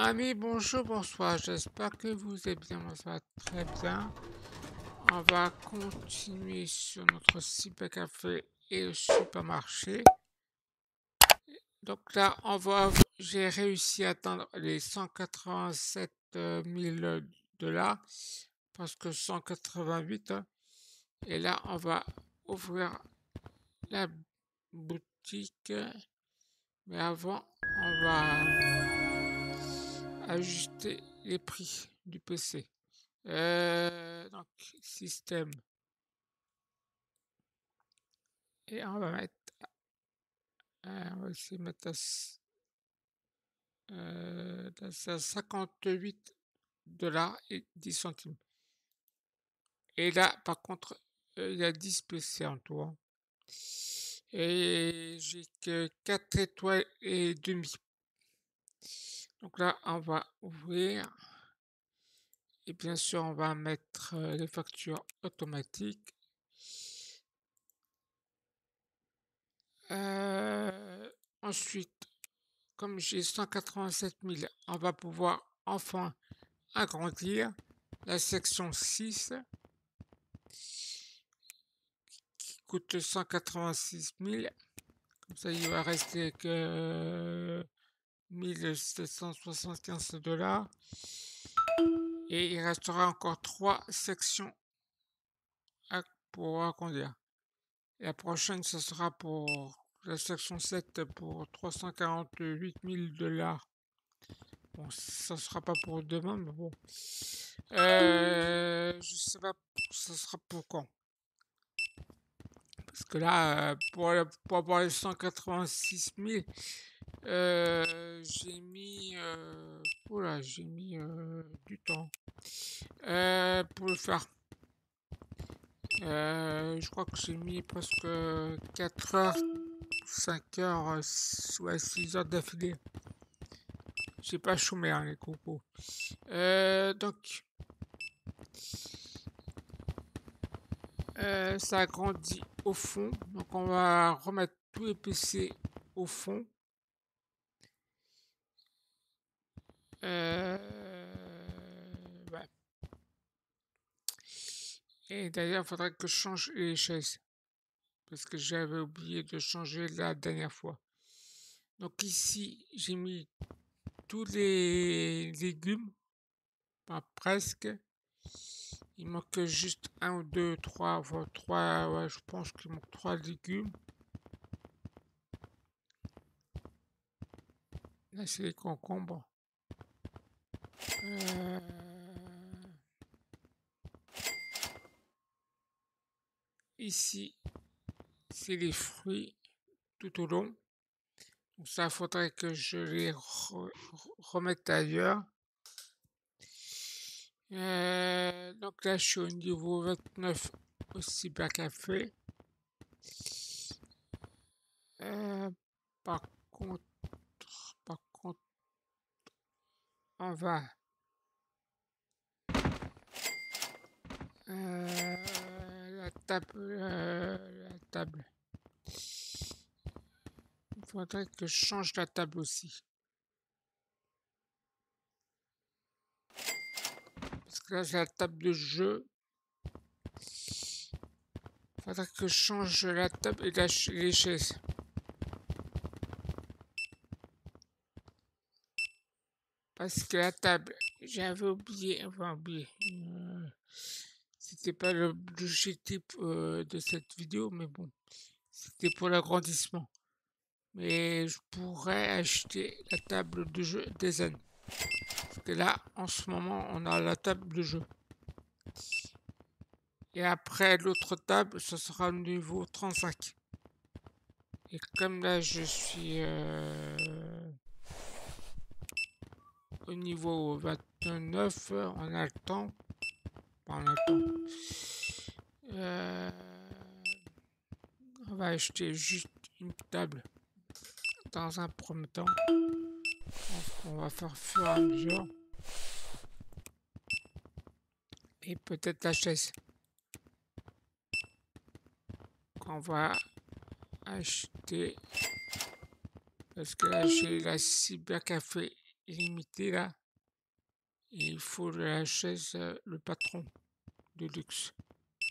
Amis, bonjour, bonsoir, j'espère que vous allez bien, moi ça va très bien. On va continuer sur notre cybercafé et le supermarché. Donc là, on voit, j'ai réussi à atteindre les 187 000 $, parce que 188. Et là, on va ouvrir la boutique. Mais avant, on va ajuster les prix du PC. Donc système, et on va mettre à $58,10. Et là par contre il y a 10 PC en tout, hein. Et j'ai que 4 étoiles et demi. Donc là, on va ouvrir et bien sûr, on va mettre les factures automatiques. Ensuite, comme j'ai 187 000, on va pouvoir enfin agrandir la section 6 qui coûte 186 000. Comme ça, il va rester que $1 775, et il restera encore 3 sections pour agrandir. La prochaine, ce sera pour la section 7 pour $348 000. Bon, ça sera pas pour demain, mais bon, je sais pas, ça sera pour quand, parce que là pour avoir les 186 000, j'ai mis du temps pour le faire. Je crois que j'ai mis presque 4 heures, 5 heures, soit 6 heures d'affilée. J'ai pas chômé, hein, les copos. Donc ça grandit au fond, donc on va remettre tous les PC au fond. Ouais. Et d'ailleurs, il faudrait que je change les chaises, parce que j'avais oublié de changer la dernière fois. Donc ici, j'ai mis tous les légumes, pas presque. Il manque juste 1 ou 2, 3, enfin 3, ouais, je pense qu'il manque 3 légumes. Là, c'est les concombres. Ici, c'est les fruits tout au long. Donc ça, faudrait que je les remette ailleurs. Donc là, je suis au niveau 29 au cybercafé. Par contre, on va la table. Il faudrait que je change la table aussi, parce que là c'est la table de jeu. Il faudrait que je change la table et les chaises. Parce que la table, j'avais oublié, c'était pas l'objectif de cette vidéo, mais bon, c'était pour l'agrandissement. Mais je pourrais acheter la table de jeu des années. Parce que là, en ce moment, on a la table de jeu. Et après l'autre table, ce sera au niveau 35. Et comme là, je suis au niveau 29, on a le temps. On va acheter juste une table dans un premier temps. On va faire fur et à mesure. Et peut-être la chaise. On va acheter, parce que là j'ai la cybercafé illimité là. Et il faut la chaise, le patron de luxe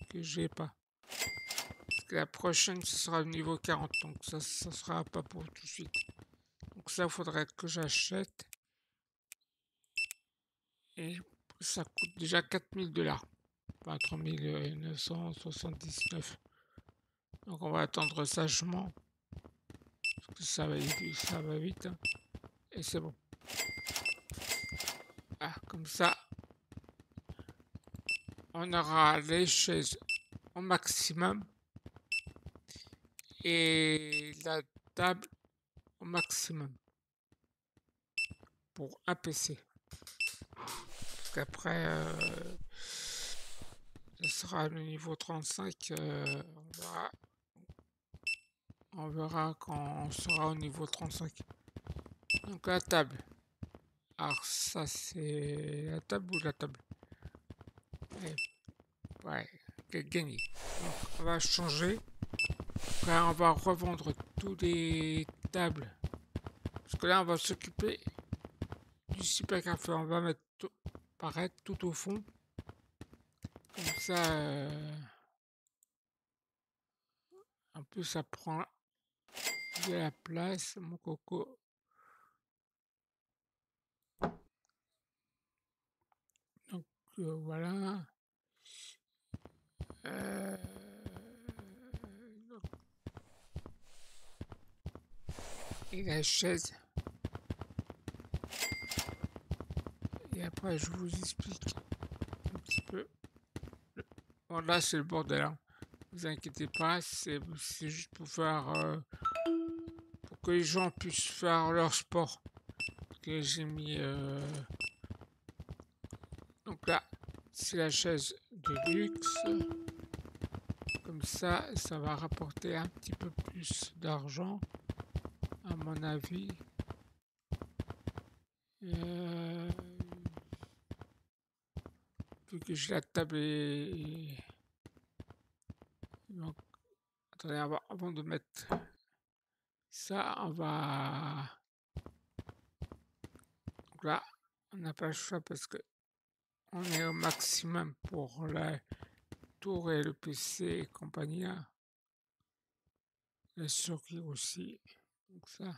que j'ai pas. Parce que la prochaine, ce sera le niveau 40, donc ça sera pas pour tout de suite. Donc ça, faudrait que j'achète. Et ça coûte déjà 4000 $. Enfin, 3979. Donc on va attendre sagement. Parce que ça va vite. Hein. Et c'est bon. Ah, comme ça, on aura les chaises au maximum et la table au maximum pour un PC. Parce qu'après, ce sera le niveau 35. On verra quand on sera au niveau 35. Donc la table. Alors ça c'est la table ou la table? Ouais, gagné. Donc on va changer. Là, on va revendre tous les tables. Parce que là on va s'occuper du super café. On va mettre tout, pareil, tout au fond. Comme ça. En plus ça prend de la place, mon coco. Voilà. Et la chaise. Et après, je vous explique un petit peu. Bon, là, c'est le bordel. Hein. Ne vous inquiétez pas, c'est juste pour faire. Pour que les gens puissent faire leur sport. Que j'ai mis. Donc là, c'est la chaise de luxe. Comme ça, ça va rapporter un petit peu plus d'argent, à mon avis. Vu que j'ai la table et... Donc, attendez, avant de mettre ça, on va... Donc là, on n'a pas le choix parce que on est au maximum pour la tour et le PC et compagnie. La souris aussi. Donc ça.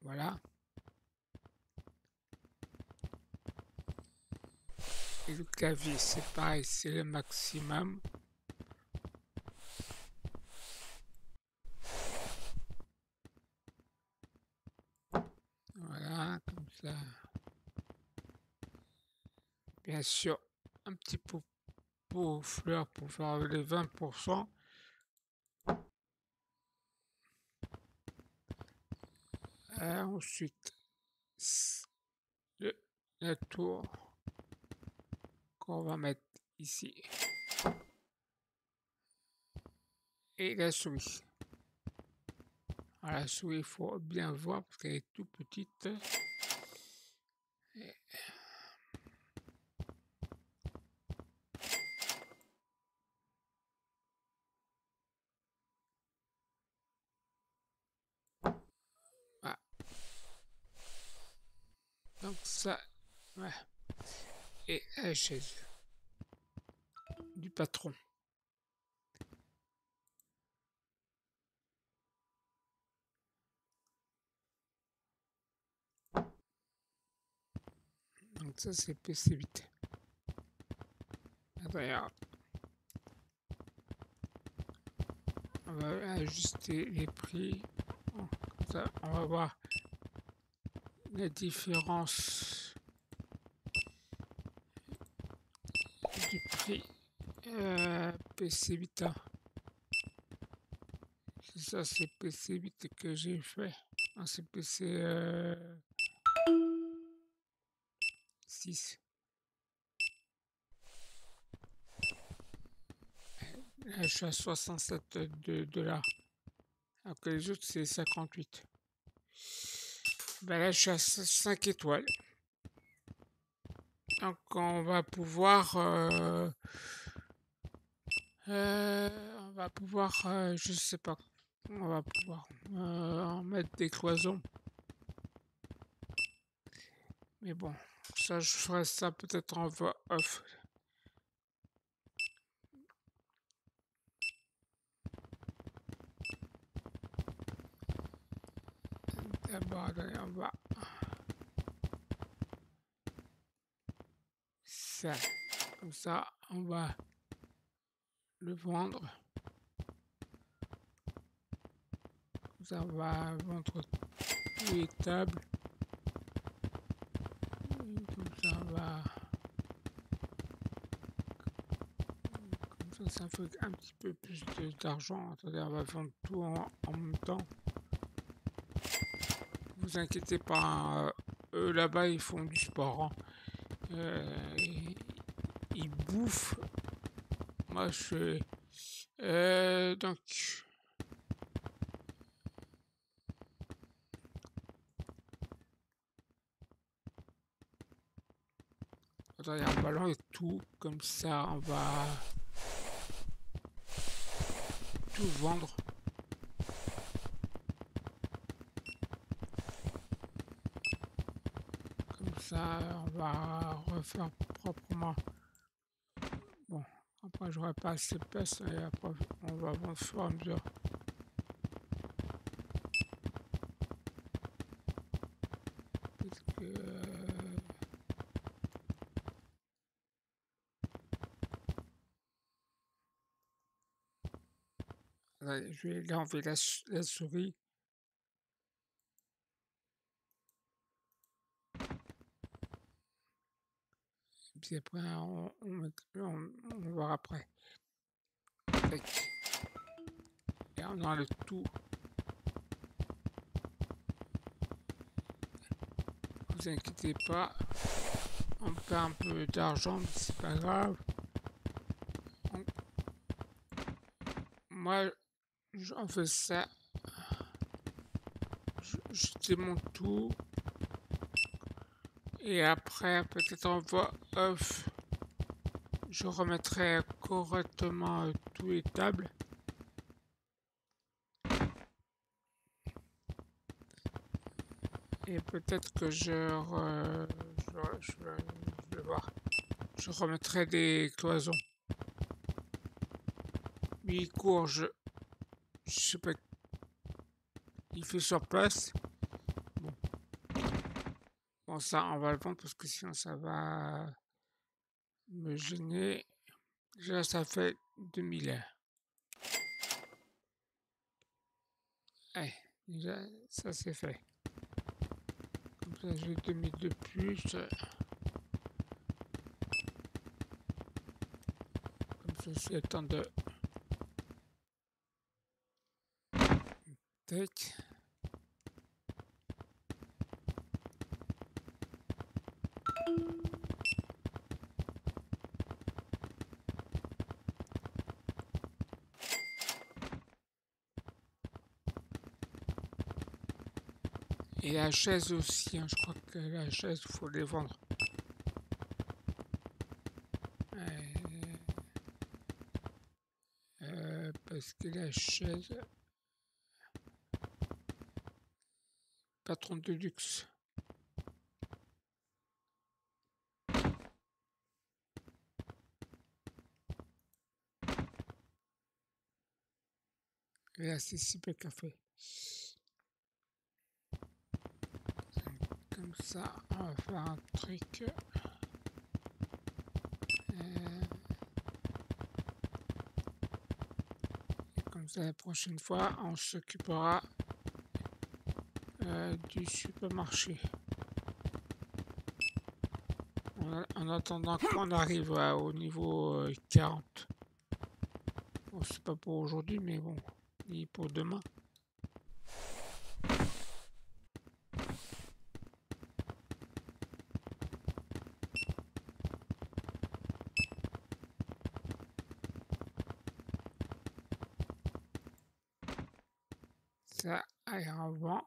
Voilà. Et le clavier, c'est pareil, c'est le maximum. Là. Bien sûr, un petit pot aux fleurs pour faire les 20%. Ensuite, la tour qu'on va mettre ici. Et la souris. Alors, la souris, il faut bien voir parce qu'elle est toute petite. Ah. Donc ça, ouais. Et la chaise du patron. Ça c'est PC8. Regarde. On va ajuster les prix. Bon, comme ça, on va voir la différence du prix PC8. C'est ça, c'est PC8 que j'ai fait. Ah, c'est PC... 6. Là, je suis à 67 $. Alors que les autres, c'est 58. Ben là, je suis à 5 étoiles. Donc, on va pouvoir... je sais pas. On va pouvoir en mettre des cloisons. Mais bon, ça, je ferai ça peut-être en voix off. D'abord, on va... Ça, comme ça, on va le vendre. Ça va vendre tous les tables. Comme ça, on va... Comme ça, ça fait un petit peu plus d'argent. Attendez, on va vendre tout en même temps. Ne vous inquiétez pas, eux là-bas, ils font du sport. Hein. Ils bouffent. Moi, je fais... donc... Attendez, on va lancer tout, comme ça, on va... tout vendre. Comme ça, on va refaire proprement. Bon, après, j'aurai pas assez de place, et après, on va vendre au fur et à mesure. Parce que... je vais enlever la souris. Et puis après, on va après. Et on enlève tout. Ne vous inquiétez pas. On perd un peu d'argent, mais c'est pas grave. Moi, j'en fais ça, je démonte tout, et après, peut-être en voix off, je remettrai correctement tous les tables. Et peut-être que je vais voir, je remettrai des cloisons. Mais il court, je sais pas, il fait sur place. Bon. Bon, ça on va le vendre parce que sinon ça va me gêner. Déjà ça fait 2000. Allez, déjà ça c'est fait. Comme ça j'ai 2000 de plus. Comme ça c'est le temps de... Tac. Et la chaise aussi, hein, je crois que la chaise, il faut les vendre. Parce que la chaise... patron de luxe. Et là, c'est super café. Comme ça, on va faire un truc. Et comme ça, la prochaine fois, on s'occupera du supermarché. En attendant qu'on arrive au niveau 40. Bon, c'est pas pour aujourd'hui, mais bon, ni pour demain. Ça, allez, on vend.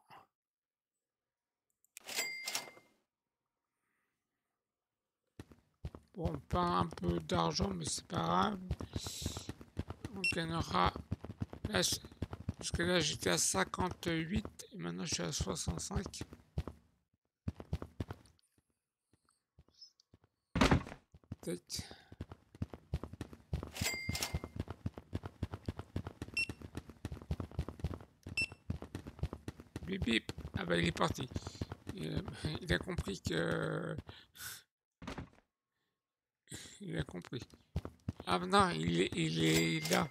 On perd un peu d'argent, mais c'est pas grave. On gagnera. Parce que là j'étais à 58 et maintenant je suis à 65. Tac. Bip bip. Ah bah il est parti. Il a compris que... Il a compris. Ah non, il est là.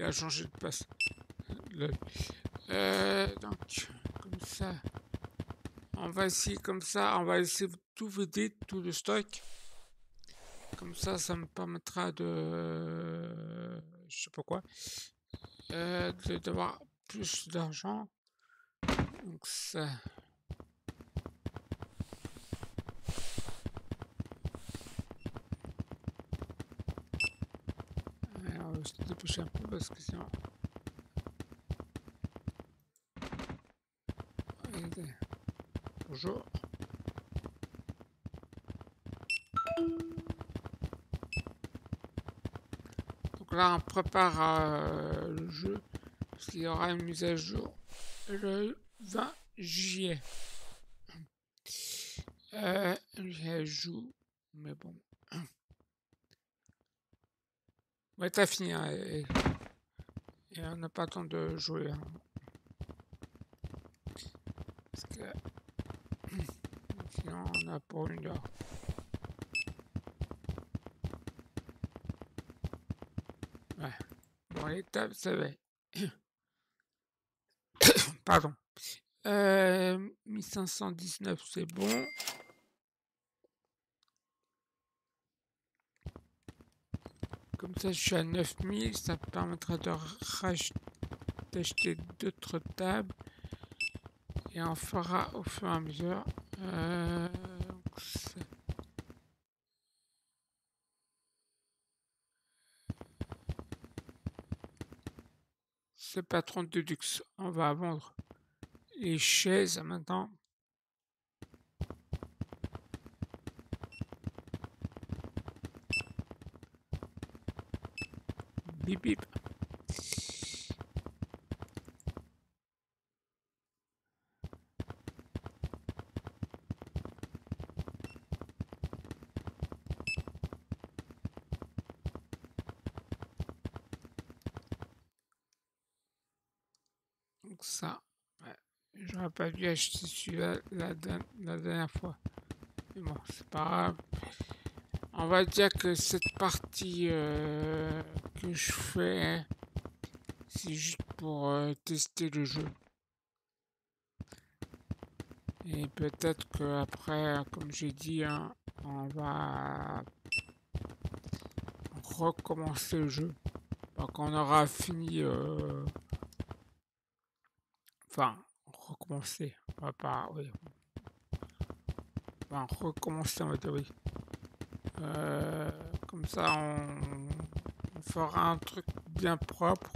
Il a changé de place. Donc, comme ça. On va essayer comme ça. On va essayer tout vider, tout le stock. Comme ça, ça me permettra de... Je sais pas quoi. D'avoir plus d'argent. Donc ça... Je vais dépêcher un peu parce que sinon... Bonjour. Donc là on prépare le jeu parce qu'il y aura une mise à jour le 20 juillet. Je joue, mais bon. Ouais, t'as fini, hein, et on n'a pas le temps de jouer. Hein. Parce que sinon, on a pour une heure. Ouais, bon, l'étape, ça va. Pardon. 1519, c'est bon. Comme ça, je suis à 9000, ça me permettra de d'acheter d'autres tables. Et on fera au fur et à mesure. C'est pas 32 luxe. On va vendre les chaises maintenant. Bip bip. Donc ça, ouais. J'aurais pas dû acheter celui-là la dernière fois. Mais bon, c'est pas grave. On va dire que cette partie... que je fais, c'est juste pour tester le jeu. Et peut-être que après, comme j'ai dit, hein, on va recommencer le jeu. Donc on aura fini... Enfin, recommencer. On va pas... Oui. Enfin, recommencer, on va dire oui. Comme ça, on fera un truc bien propre,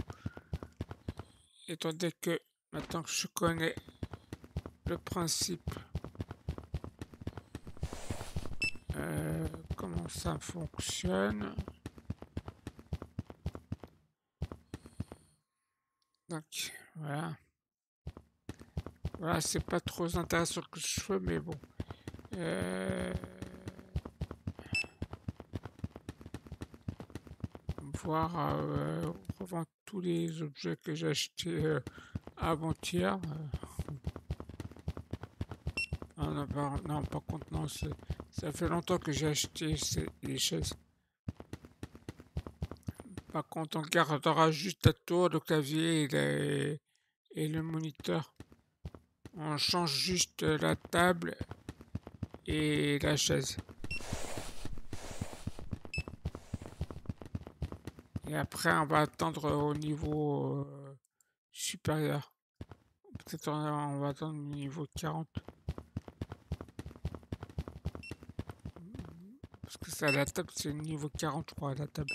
étant donné que maintenant que je connais le principe, comment ça fonctionne. Donc voilà, c'est pas trop intéressant que je fais, mais bon. Revendre tous les objets que j'ai achetés avant-hier. Non, par contre, non, ça fait longtemps que j'ai acheté les chaises. Par contre, on gardera juste la tour, le clavier et le moniteur. On change juste la table et la chaise. Et après, on va attendre au niveau supérieur. Peut-être on va attendre au niveau 40. Parce que ça, la table, c'est le niveau 40, je crois, la table.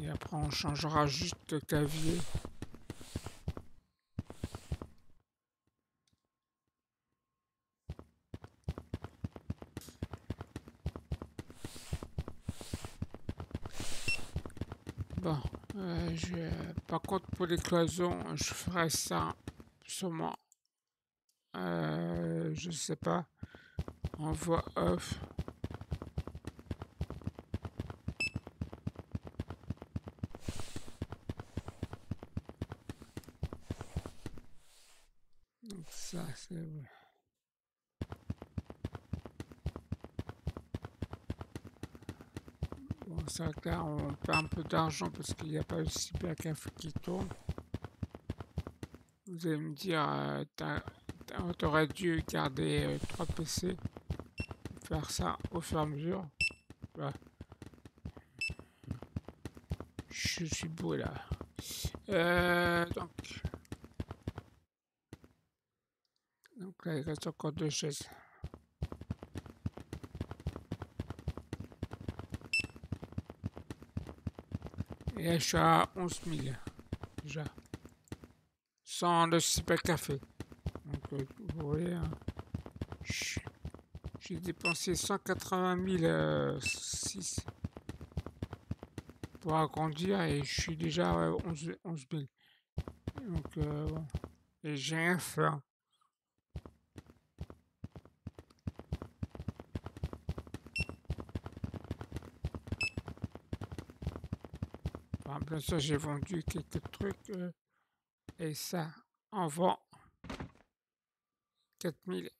Et après, on changera juste le clavier. Par contre, pour les cloisons, je ferai ça sûrement. Je sais pas. En voix off. Donc ça, c'est bon. C'est vrai que là, on perd un peu d'argent parce qu'il n'y a pas le cybercafé qui tourne. Vous allez me dire, t'aurais dû garder 3 PC, faire ça au fur et à mesure. Bah. Je suis beau là. Donc là, il reste encore 2 chaises. Et là, je suis à 11 000 déjà, sans le cybercafé. Donc, vous voyez, hein, j'ai dépensé 180 000 6 pour agrandir et je suis déjà à 11 000. Donc, bon, et j'ai rien fait. Hein. Bien sûr, j'ai vendu quelques trucs et ça en vend 4000.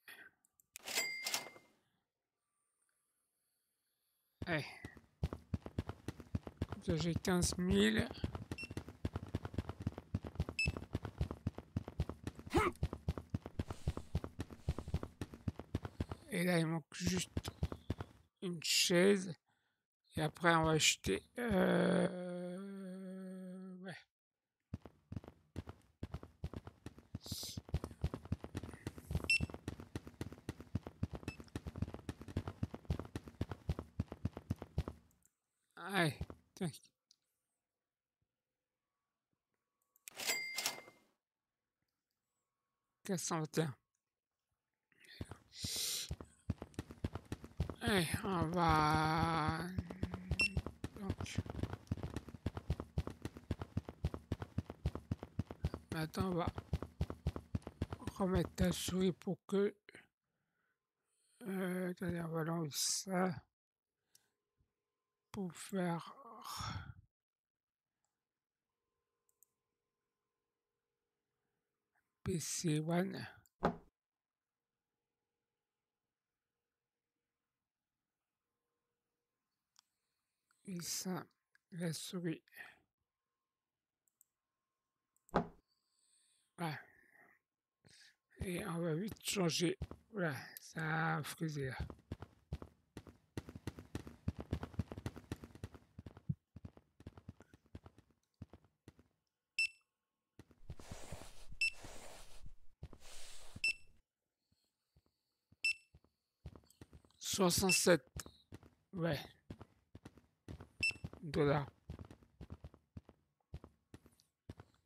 Hey. J'ai 15 000. Et là, il manque juste une chaise. Et après, on va acheter... Allez, on va donc maintenant on va remettre la souris pour que on va lancer ça pour faire PC1. Et ça, la souris. Voilà. Et on va vite changer. Voilà, ça a frisé là. $67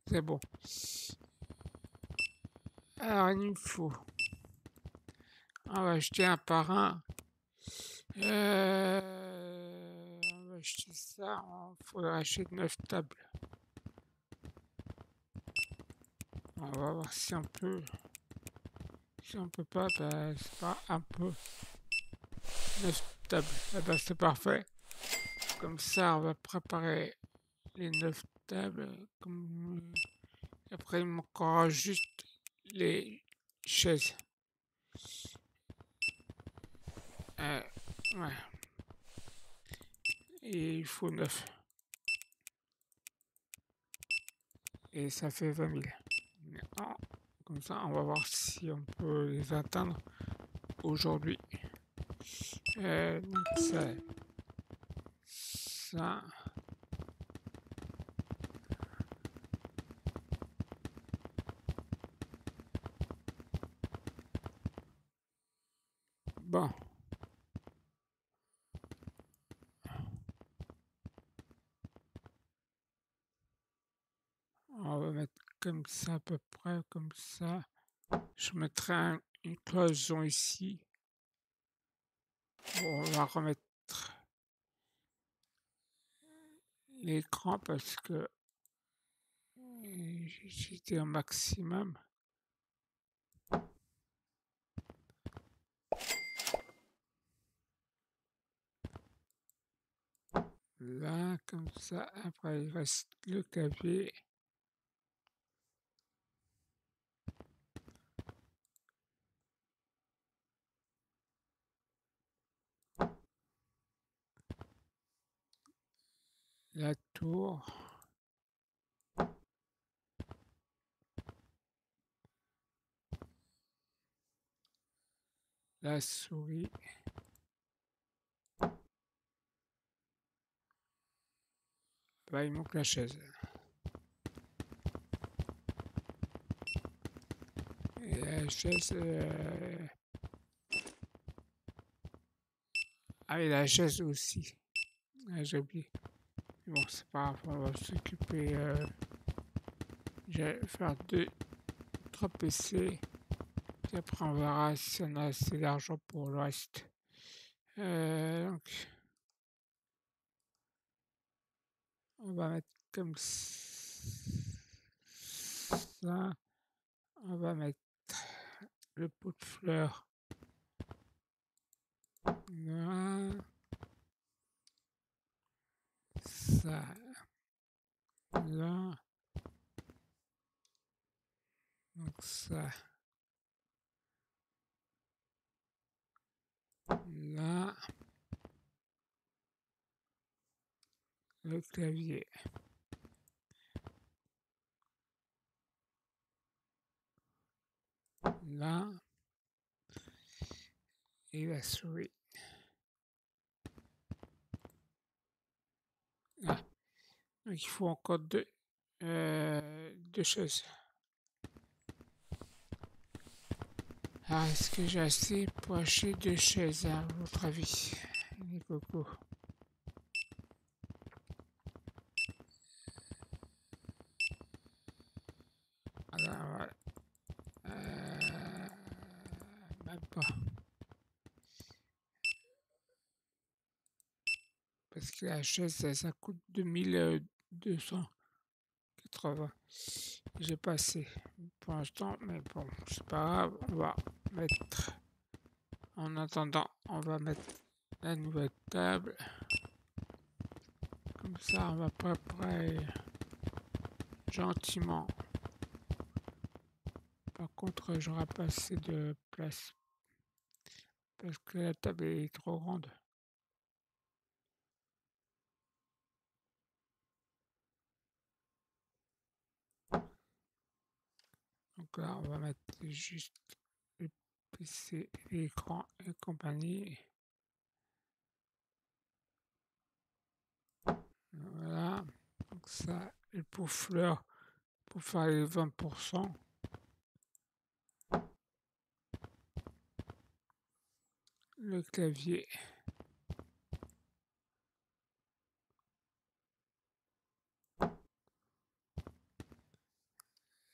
c'est bon. Alors il nous faut, on va acheter un par un, on va acheter ça, il faudra acheter 9 tables. On va voir si on peut, si on peut pas, bah, c'est pas un peu. 9 tables, ah ben, c'est parfait. Comme ça, on va préparer les 9 tables. Comme... Après, il manquera juste les chaises. Ouais. Et il faut 9. Et ça fait 20 000. Comme ça, on va voir si on peut les atteindre aujourd'hui. Ça. Bon. On va mettre comme ça à peu près, comme ça. Je mettrai une cloison ici. Bon, on va remettre l'écran parce que j'étais un maximum. Là, comme ça, après il reste le café. La tour. La souris. Bah, il manque la chaise. Et la chaise... Ah, et la chaise aussi. Ah, j'ai oublié. Bon, c'est pas grave, on va s'occuper. Je vais faire 2, 3 PC. Et après, on verra si on a assez d'argent pour le reste. Donc, on va mettre comme ça. On va mettre le pot de fleurs. Là. Ça, là, donc ça, là, le clavier, là, et la souris. Ah. Donc il faut encore 2 choses. Ah, est-ce que j'ai assez pour acheter 2 chaises, à votre avis, les cocos? Alors voilà. Même pas. Parce que la chaise, ça coûte 2280. J'ai pas assez pour l'instant, mais bon, c'est pas grave. On va mettre... En attendant, on va mettre la nouvelle table. Comme ça, on va préparer gentiment. Par contre, j'aurai pas assez de place. Parce que la table est trop grande. Donc là, on va mettre juste le PC, l'écran et compagnie. Voilà. Donc ça, le pot fleur pour faire les 20%. Le clavier.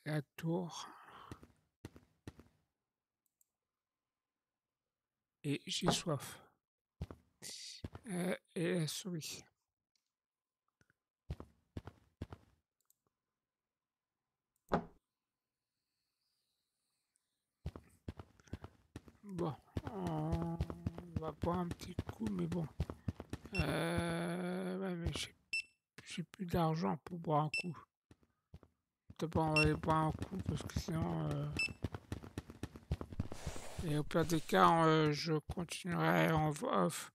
La tour. Et j'ai soif. Et la souris. Bon, on va boire un petit coup, mais bon. Ouais, mais j'ai plus d'argent pour boire un coup. D'abord, on va aller boire un coup parce que sinon. Et au pire des cas, je continuerai en off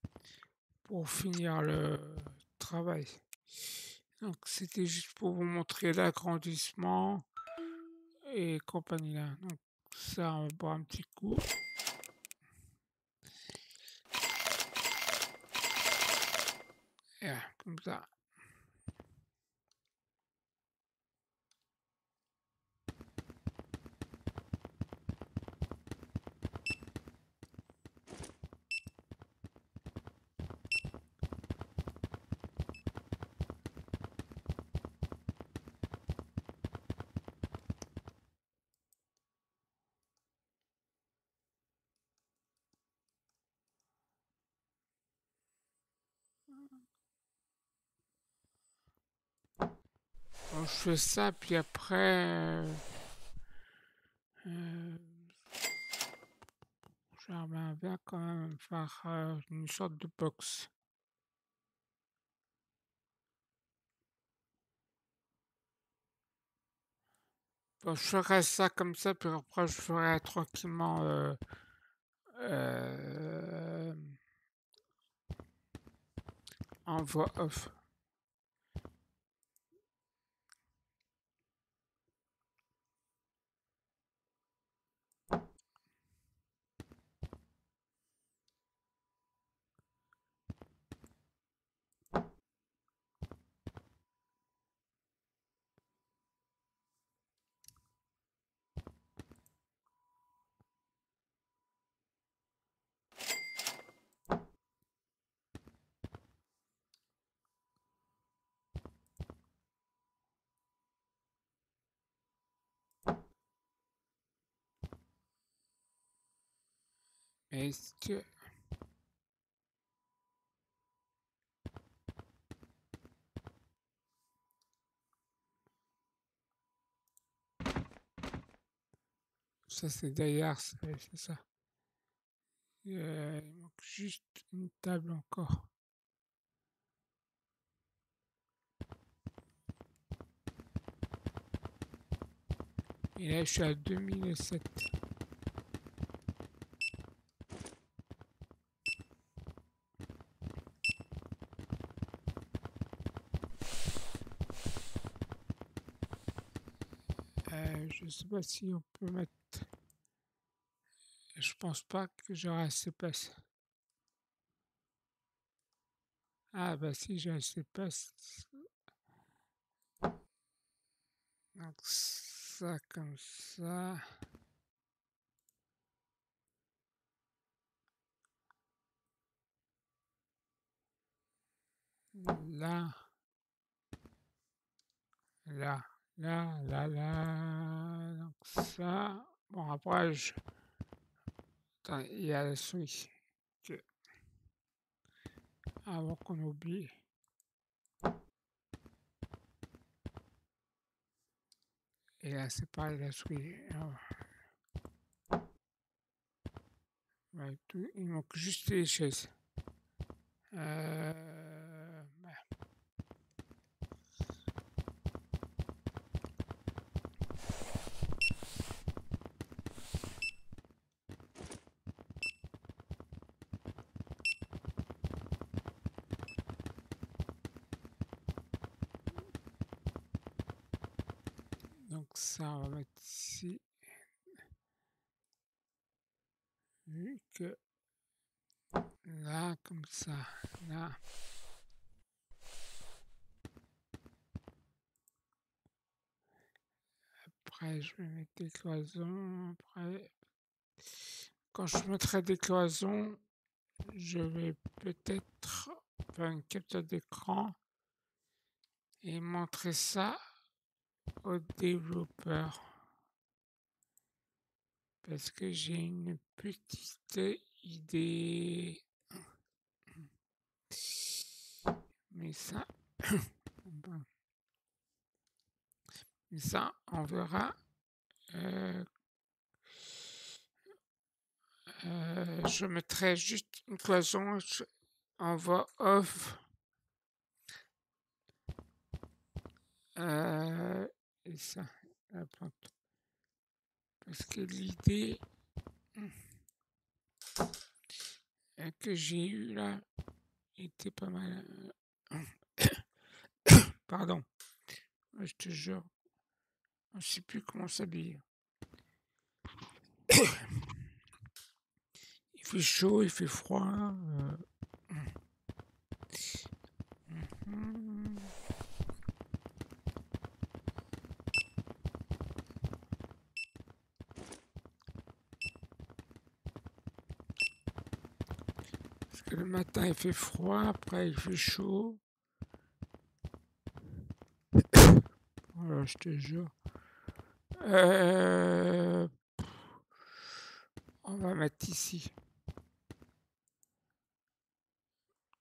pour finir le travail. Donc, c'était juste pour vous montrer l'agrandissement et compagnie là. Donc, ça, on va boire un petit coup. Et voilà, comme ça. Bon, je fais ça, puis après... j'aimerais bien quand même faire une sorte de box. Bon, je ferai ça comme ça, puis après je ferai tranquillement en voix off. Est-ce que... Ça c'est derrière, c'est ça. Il manque juste une table encore. Et là je suis à 2007. Je sais pas si on peut mettre... Je pense pas que j'aurai assez de place. Ah bah si, j'ai assez de place. Donc ça comme ça. Là. Là. Là, là, là, donc ça, bon après je... Attends, il y a la souris, okay. Avant qu'on oublie. Et là c'est pareil la souris. Il manque juste les chaises. Ça, on va mettre ici, vu que là, comme ça, là. Après, je vais mettre des cloisons. Après, quand je mettrai des cloisons, je vais peut-être faire une capture d'écran et montrer ça au développeur, parce que j'ai une petite idée, mais ça ça on verra je mettrai juste une cloison en voix off et ça, la plante. Parce que l'idée que j'ai eue là était pas mal. Pardon, je te jure, je sais plus comment s'habiller. Il fait chaud, il fait froid. Le matin il fait froid, après il fait chaud. Voilà, je te jure. On va mettre ici.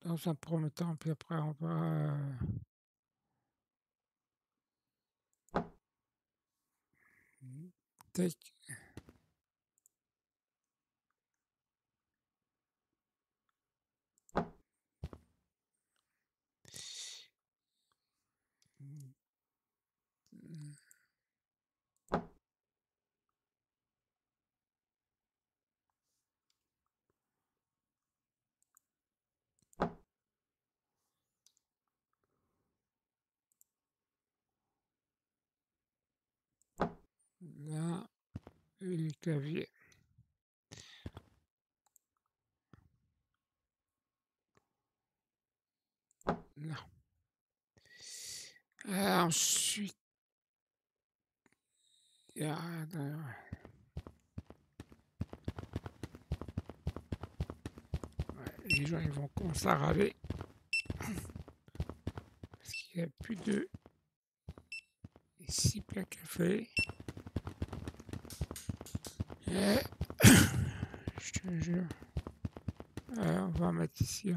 Dans un premier temps, puis après on va... Tac. Là, le clavier. Là. Alors, ensuite, il y a... les gens ils vont commencer à râler. Parce qu'il n'y a plus de 6 plaques à café. Et je te jure. Alors, on va mettre ici.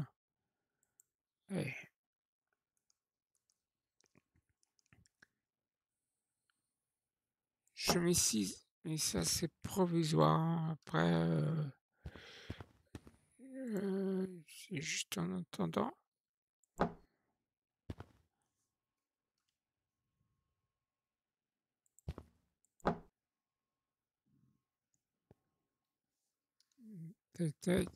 Allez. Je mets ici, mais ça c'est provisoire. Après, c'est juste en attendant. Tac.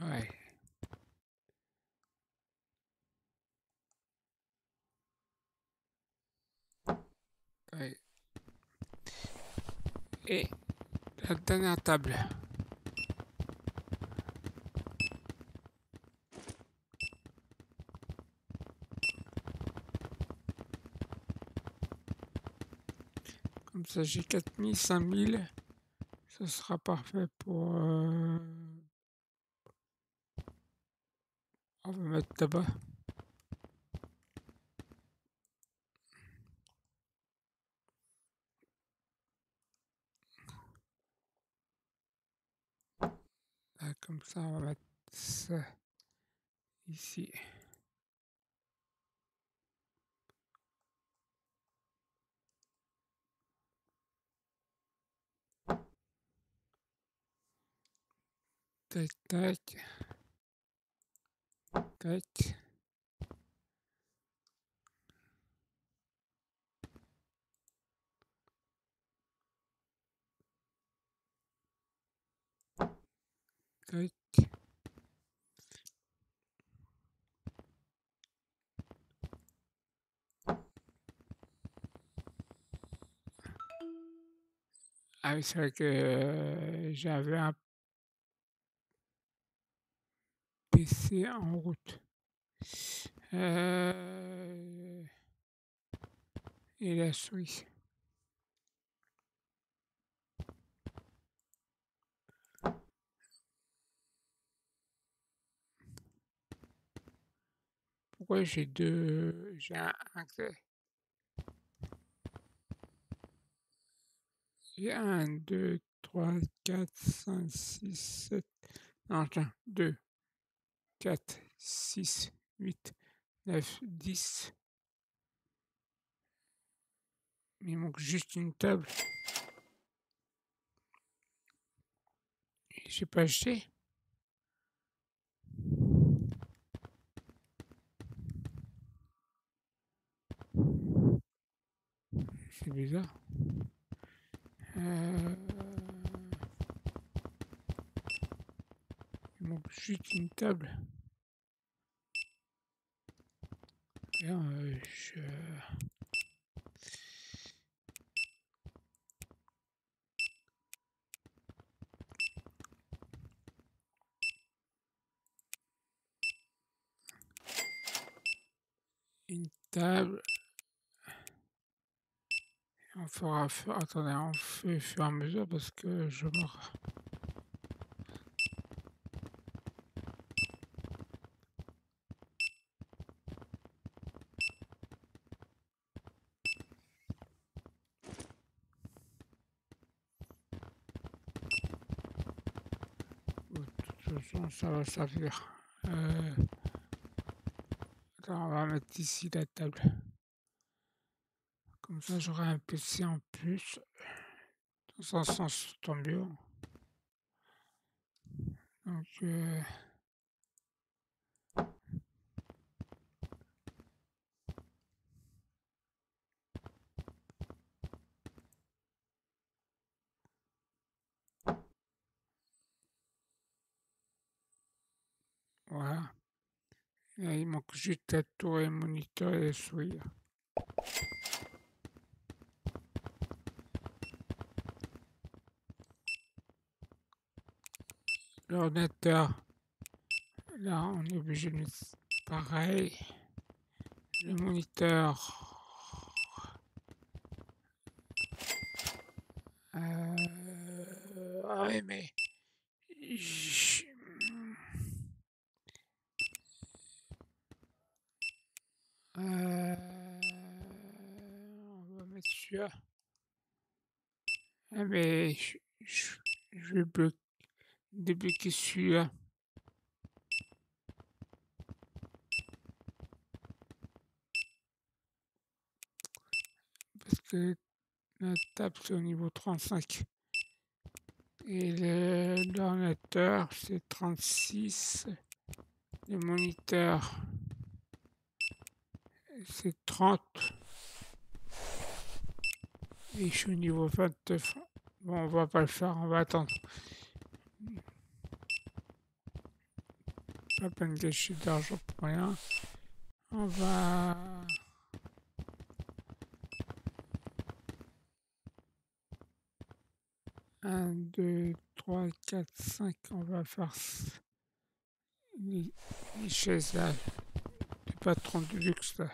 Ouais. Ouais. Et la dernière table. Comme ça, j'ai 4000, 5000. Ce sera parfait pour... On va mettre tabac. Là, comme ça, on va mettre ça ici. Tac. Ah oui, c'est vrai que j'avais un PC en route. Et la souris. Pourquoi j'ai deux... J'ai un clavier. J'ai 1, 2, 3, 4, 5, 6, 7... Non, tiens, 2. 4, 6, 8, 9, 10. Il manque juste une table. J'ai pas acheté. C'est bizarre. Il manque juste une table. Une table. On fera... Attendez, on fait au fur et à mesure parce que je meurs. ça va servir. Attends, on va mettre ici la table. Comme ça, j'aurai un PC en plus. Dans un sens, tant mieux. Donc, voilà. Là, il manque juste la tour et le moniteur et le souris. L'ordinateur, là on est obligé de mettre pareil. Le moniteur, ah oui, mais on va mettre celui-là. Ah, mais je vais bloquer. Débloquer celui-là. Parce que la table c'est au niveau 35. Et l'ordinateur c'est 36. Le moniteur c'est 30. Et je suis au niveau 29. Bon, on va pas le faire, on va attendre. Pas peine de gâcher d'argent pour rien. On va... Un, deux, trois, quatre, cinq. On va faire les chaises là. Du patron du luxe là.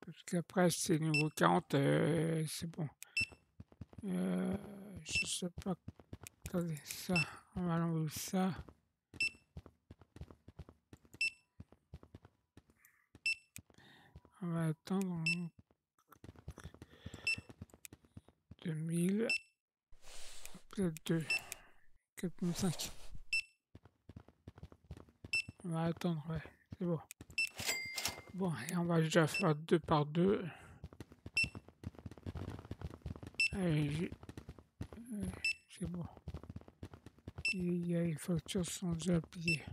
Parce qu'après c'est niveau 40, c'est bon. Je sais pas. Attendez, ça. On va l'enlever ça. On va attendre. 2000. Peut-être 2. 4.5. On va attendre, ouais. C'est bon. Bon, et on va déjà faire 2 par 2. Allez, c'est bon. Il y a les factures sont déjà payées.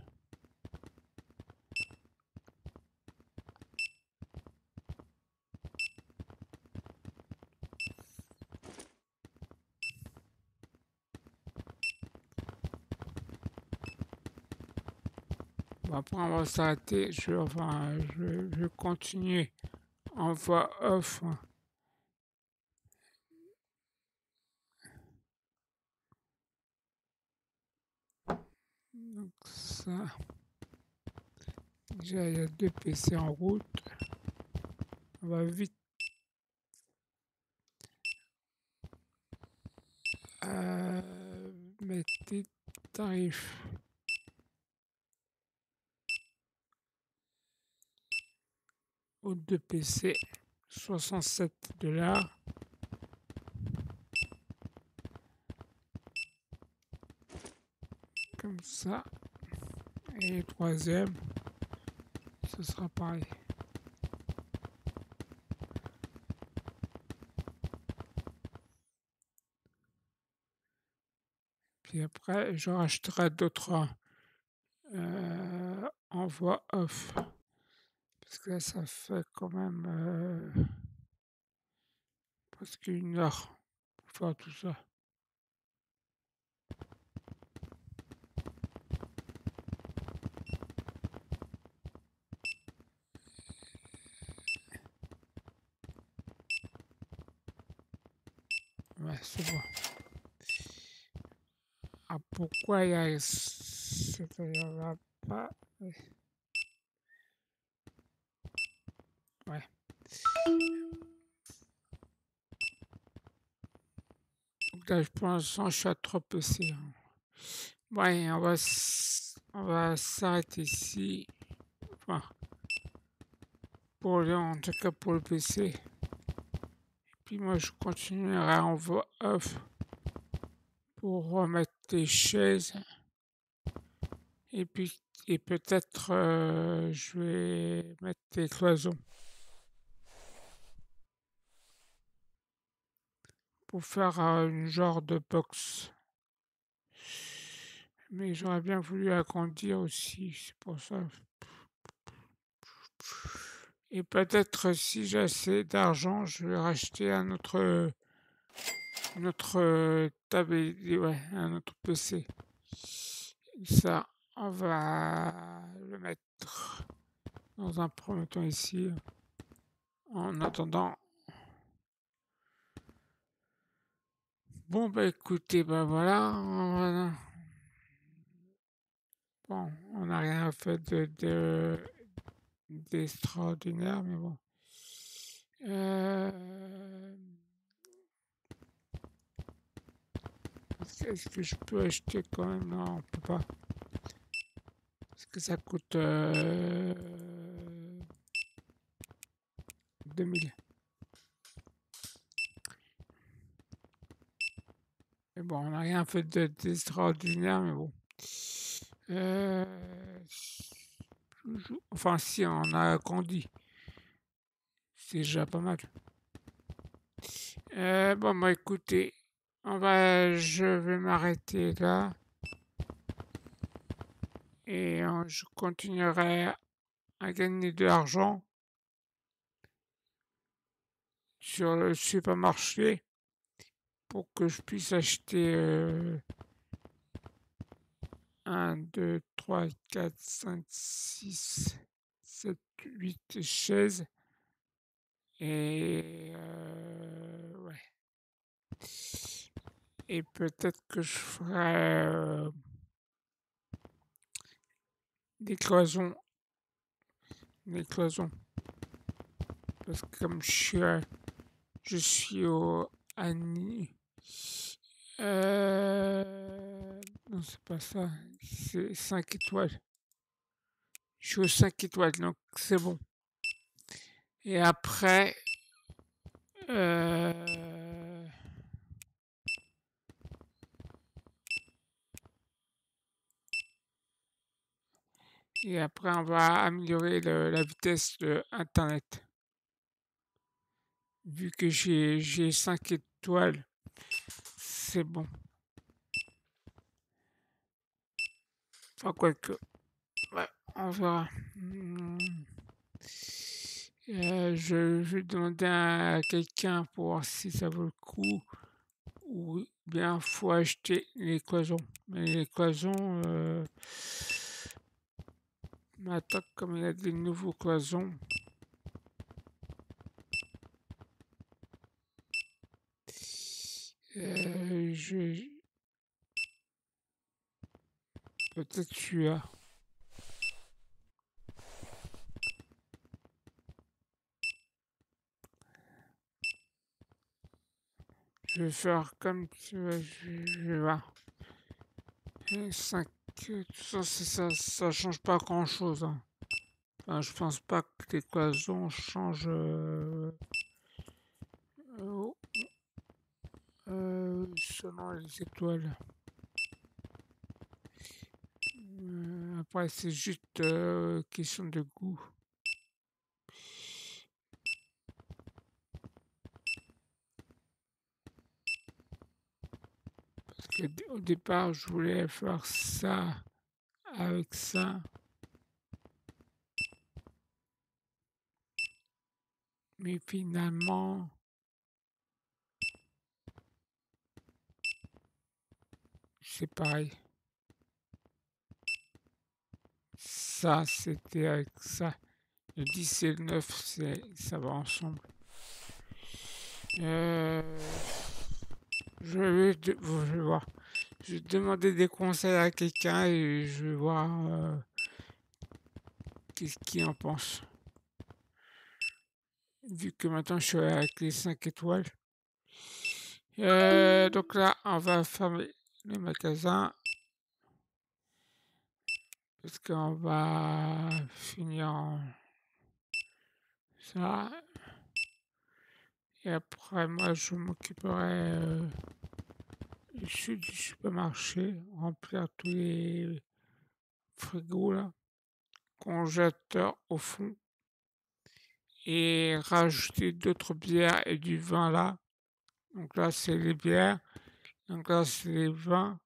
Bon, après on va s'arrêter. Je continue en voix off. Ça. Déjà il y a 2 PC en route. On va vite. Mettez tarif. Aux 2 PC, 67 $. Comme ça. Et le troisième, ce sera pareil. Puis après, je rachèterai d'autres en voix off. Parce que là, ça fait quand même presque 1 heure pour faire tout ça. C'est bon. Ah, pourquoi il y a... C'est-à-dire, là, pas... Ouais. Donc là, pour l'instant, je suis à 3 PC. Bon, allez, on va s'arrêter ici. Enfin, en tout cas pour le PC. puis moi je continuerai en voix off pour remettre les chaises. Et puis peut-être je vais mettre des cloisons pour faire une genre de box. Mais j'aurais bien voulu agrandir aussi, c'est pour ça. Et peut-être si j'ai assez d'argent, je vais racheter un autre PC. Ça, on va le mettre dans un premier temps ici. En attendant. Bon, bah écoutez, bah voilà. Bon, on n'a rien fait d'extraordinaire, mais bon. Est-ce que je peux acheter quand même? Non, on ne peut pas. Parce que ça coûte 2000. Mais bon, on n'a rien fait d'extraordinaire, mais bon. Enfin, si, on a grandi. C'est déjà pas mal. Bon, bah écoutez, je vais m'arrêter là. Et je continuerai à gagner de l'argent sur le supermarché pour que je puisse acheter 1, 2, 3, 4, 5, 6, 7, 8 chaises. Et ouais. Et peut-être que je ferai des cloisons. Des cloisons. Parce que comme je suis au Annie. Non, c'est pas ça. C'est 5 étoiles. Je suis aux 5 étoiles, donc c'est bon. Et après... Et après, on va améliorer la vitesse de Internet. Vu que j'ai 5 étoiles, c'est bon. Enfin, quoique, ouais, on verra. Je vais demander à quelqu'un pour voir si ça vaut le coup ou bien il faut acheter les cloisons. Mais les cloisons, maintenant, comme il y a des nouveaux cloisons, peut-être celui-là. Je vais faire comme tu veux, je vois. 5, ça change pas grand-chose. Hein. Enfin, je pense pas que les cloisons changent. Selon les étoiles. Après, c'est juste question de goût. Parce qu'au départ, je voulais faire ça avec ça. Mais finalement... C'est pareil. Ça, c'était avec ça. Le 10 et le 9, ça va ensemble. Je vais voir. Je vais demander des conseils à quelqu'un et je vais voir qu'est-ce qu'il en pense. Vu que maintenant je suis avec les 5 étoiles. Donc là, on va fermer le magasin. Parce qu'on va finir ça. Et après, moi, je m'occuperai du supermarché, remplir tous les frigos, là, congélateurs au fond, et rajouter d'autres bières et du vin là. Donc là, c'est les bières. Donc là, c'est les vins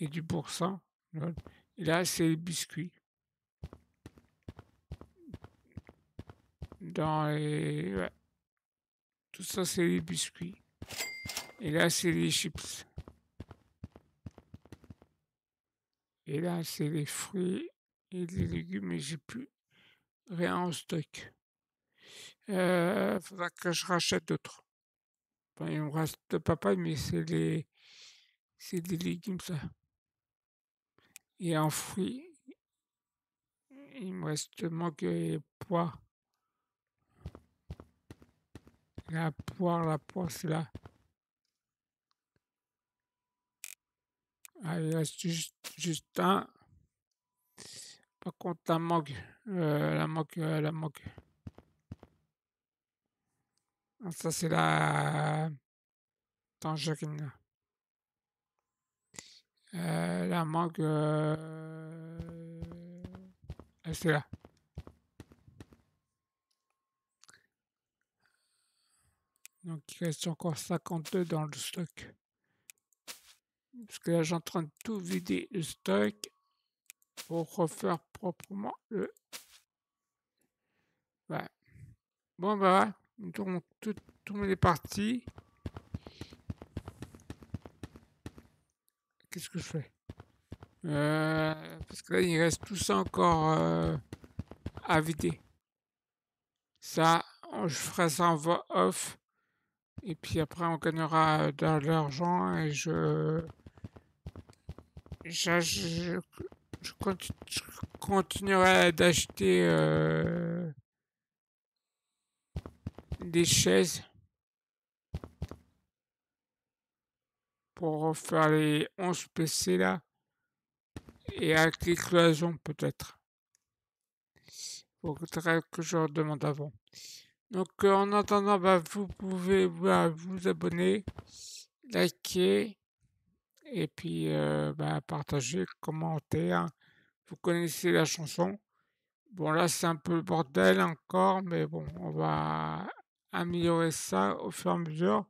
et du boursin. Et là, c'est les biscuits. Dans les... Ouais. Tout ça, c'est les biscuits. Et là, c'est les chips. Et là, c'est les fruits et les légumes. Et j'ai plus rien en stock. Faudra que je rachète d'autres. Enfin, il me reste de papaye, mais c'est des légumes, ça. Et en fruits, il me reste manque les pois. La poire, c'est là. Ah, il reste juste un. Par contre, la mangue. La mangue. Ah, ça, c'est la tangerine. La mangue. Ah, c'est là. Donc, il reste encore 52 dans le stock. Parce que là, j'ai en train de tout vider le stock pour refaire proprement le... Ouais. Bon, bah, donc, tout est parti. Qu'est-ce que je fais? Parce que là, il reste tout ça encore à vider. Ça, je ferai ça en voix off. Et puis après, on gagnera de l'argent et je continuerai d'acheter des chaises pour refaire les 11 PC là et avec les cloisons peut-être. Il faudrait que je leur demande avant. Donc, en attendant, bah, vous pouvez vous abonner, liker, et puis partager, commenter. Hein. Vous connaissez la chanson. Bon, là, c'est un peu le bordel encore, mais bon, on va améliorer ça au fur et à mesure.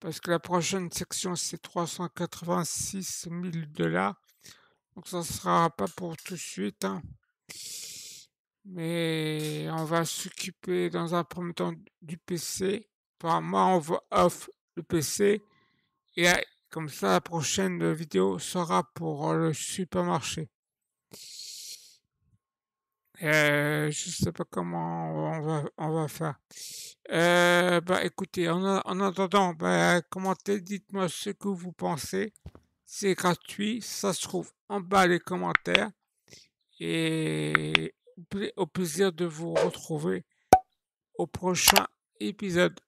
Parce que la prochaine section, c'est 386 000 $. Donc, ça ne sera pas pour tout de suite. Hein. Mais on va s'occuper dans un premier temps du PC. Enfin, moi, on va off le PC. Et comme ça, la prochaine vidéo sera pour le supermarché. Je sais pas comment on va faire. Écoutez, en attendant, commentez, dites-moi ce que vous pensez. C'est gratuit, ça se trouve en bas les commentaires. Et... au plaisir de vous retrouver au prochain épisode.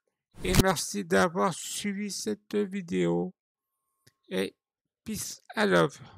Et merci d'avoir suivi cette vidéo. Et peace and love.